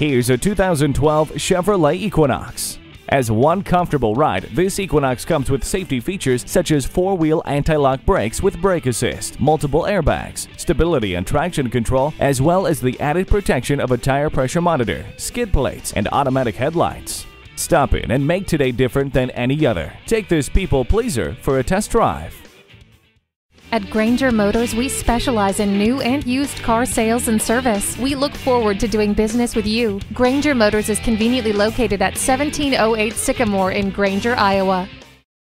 Here's a 2012 Chevrolet Equinox. As one comfortable ride, this Equinox comes with safety features such as four-wheel anti-lock brakes with brake assist, multiple airbags, stability and traction control, as well as the added protection of a tire pressure monitor, skid plates, and automatic headlights. Stop in and make today different than any other. Take this people pleaser for a test drive. At Granger Motors, we specialize in new and used car sales and service. We look forward to doing business with you. Granger Motors is conveniently located at 1708 Sycamore in Granger, Iowa.